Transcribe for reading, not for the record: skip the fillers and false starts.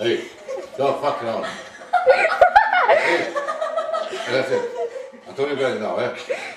Hey, go fuck around. That's it. That's it. I told you guys now, eh?